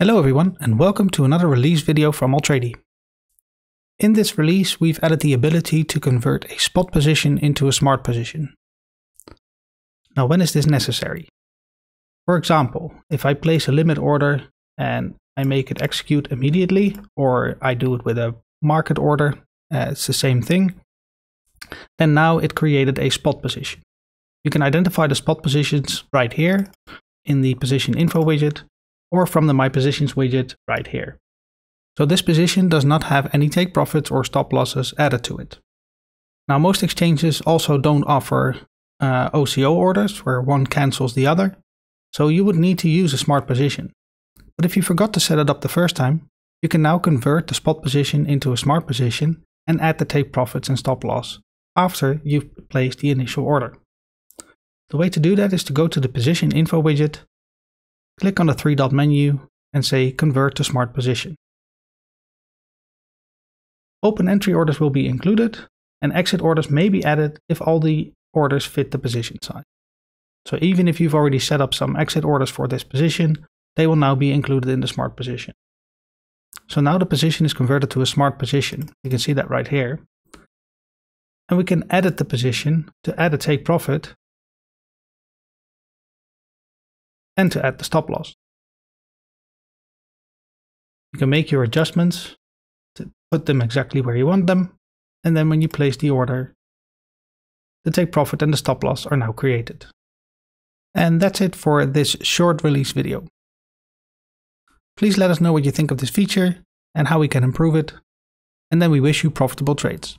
Hello everyone, and welcome to another release video from Altrady. In this release we've added the ability to convert a spot position into a smart position. Now when is this necessary? For example, if I place a limit order and I make it execute immediately, or I do it with a market order, it's the same thing, then now it created a spot position. You can identify the spot positions right here in the position info widget, or from the My Positions widget right here. So this position does not have any take profits or stop losses added to it. Now most exchanges also don't offer OCO orders where one cancels the other, so you would need to use a smart position. But if you forgot to set it up the first time, you can now convert the spot position into a smart position and add the take profits and stop loss after you've placed the initial order. The way to do that is to go to the Position Info widget, click on the three-dot menu and say Convert to Smart Position. Open entry orders will be included, and exit orders may be added if all the orders fit the position size. So even if you've already set up some exit orders for this position, they will now be included in the smart position. So now the position is converted to a smart position. You can see that right here. And we can edit the position to add a take profit and to add the stop loss. You can make your adjustments to put them exactly where you want them, and then when you place the order, the take profit and the stop loss are now created. And that's it for this short release video. Please let us know what you think of this feature and how we can improve it, and then we wish you profitable trades.